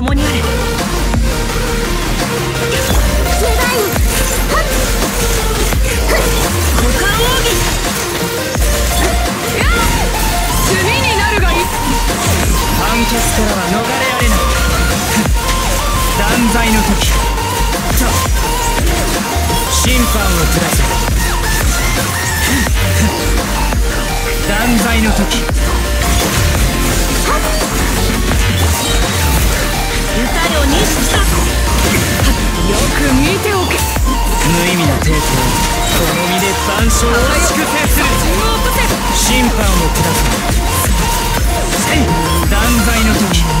共にあれ。判決からは逃れられない。断罪の時と審判を下せ。断罪の時歌よ認識した。よく見ておけ。無意味な抵抗この身で万象を粛清する。審判を下せ。断罪の時